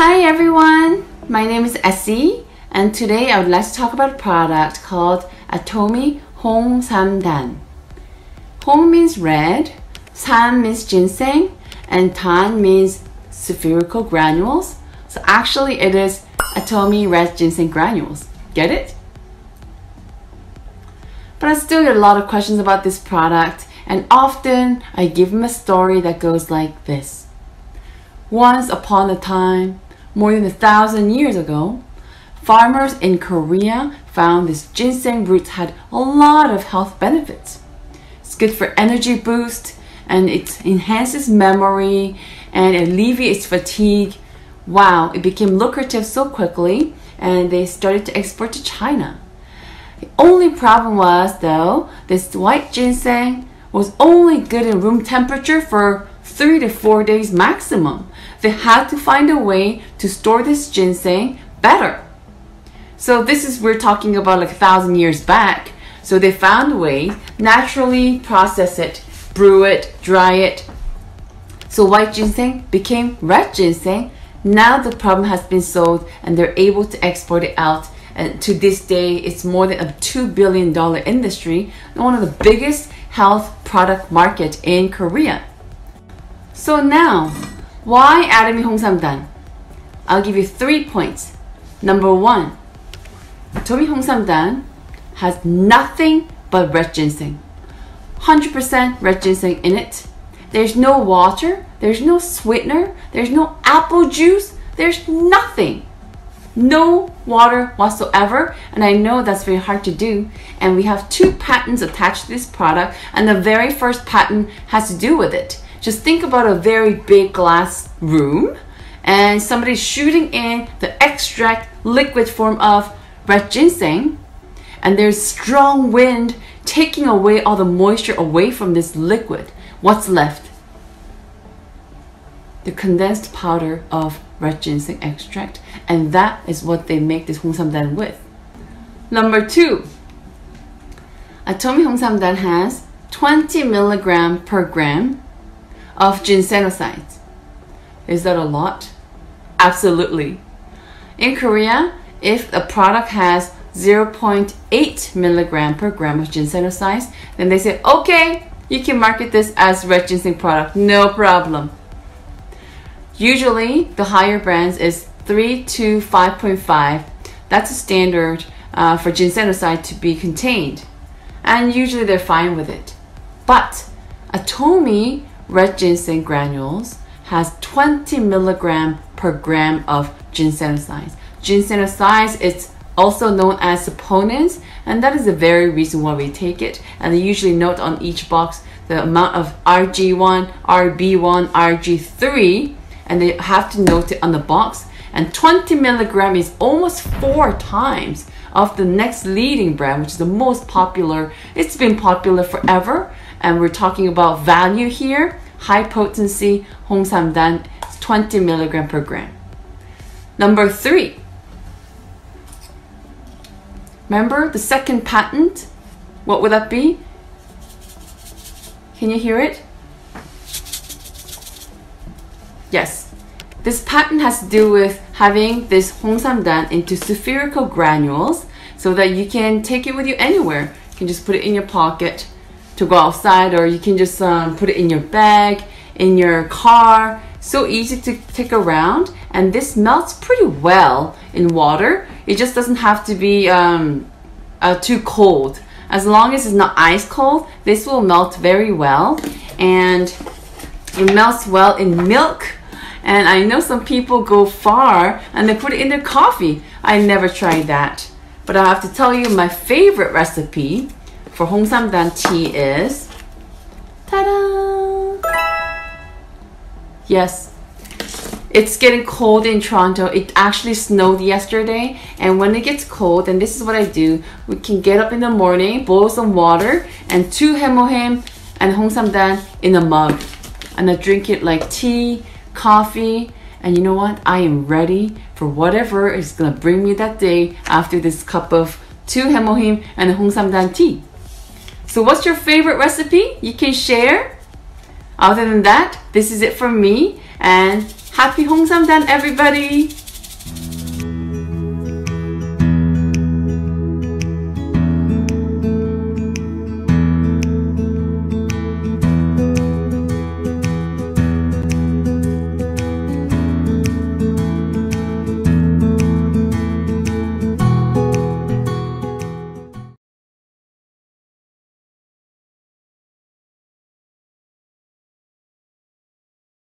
Hi everyone, my name is Essie and today I would like to talk about a product called Atomy Hongsamdan. Hong means red, sam means ginseng, and tan means spherical granules. So actually it is Atomy red ginseng granules. Get it? But I still get a lot of questions about this product, and often I give them a story that goes like this. Once upon a time, more than 1,000 years ago, farmers in Korea found this ginseng root had a lot of health benefits. It's good for energy boost, and it enhances memory and alleviates fatigue. Wow, it became lucrative so quickly, and they started to export to China. The only problem was, though, this white ginseng was only good at room temperature for 3 to 4 days maximum. They had to find a way to store this ginseng better. So this is, we're talking about like 1,000 years back. So they found a way, naturally process it, brew it, dry it. So white ginseng became red ginseng. Now the problem has been solved and they're able to export it out. And to this day, it's more than a $2 billion industry and one of the biggest health product market in Korea. So now, why Atomy Hongsamdan? I'll give you 3 points. Number one, Atomy Hongsamdan has nothing but red ginseng. 100% red ginseng in it. There's no water, there's no sweetener, there's no apple juice, there's nothing. No water whatsoever, and I know that's very hard to do, and we have 2 patents attached to this product, and the very first patent has to do with it. Just think about a very big glass room and somebody shooting in the extract liquid form of red ginseng, and there's strong wind taking away all the moisture away from this liquid. What's left? The condensed powder of red ginseng extract, and that is what they make this Hongsamdan with. Number two, Atomy Hongsamdan has 20 milligram per gram of ginsenosides. Is that a lot? Absolutely. In Korea, if a product has 0.8 milligram per gram of ginsenosides, then they say, okay, you can market this as red ginseng product, no problem. Usually, the higher brands is 3 to 5.5. That's a standard for ginsenoside to be contained. And usually they're fine with it. But Atomy red ginseng granules has 20 milligram per gram of ginsenosides. Ginsenosides is also known as saponins, and that is the very reason why we take it. And they usually note on each box the amount of rg1, rb1, rg3, and they have to note it on the box. And 20 milligram is almost 4 times of the next leading brand, which is the most popular. It's been popular forever. And we're talking about value here, high potency Hongsamdan, 20 milligram per gram. Number three, remember the second patent? What would that be? Can you hear it? Yes, this patent has to do with having this Hongsamdan into spherical granules so that you can take it with you anywhere. You can just put it in your pocket to go outside, or you can just put it in your bag, in your car. So easy to take around, and this melts pretty well in water. It just doesn't have to be too cold. As long as it's not ice cold, this will melt very well, and it melts well in milk. And I know some people go far and they put it in their coffee. I never tried that, but I have to tell you my favorite recipe for Hongsamdan tea is, ta-da! Yes, it's getting cold in Toronto. It actually snowed yesterday, and when it gets cold, and this is what I do, we can get up in the morning, boil some water, and 2 HemoHIM and Hongsamdan in a mug. And I drink it like tea, coffee, and you know what? I am ready for whatever is gonna bring me that day after this cup of 2 HemoHIM and Hongsamdan tea. So what's your favorite recipe? You can share. Other than that, this is it from me, and Happy Hongsamdan, everybody!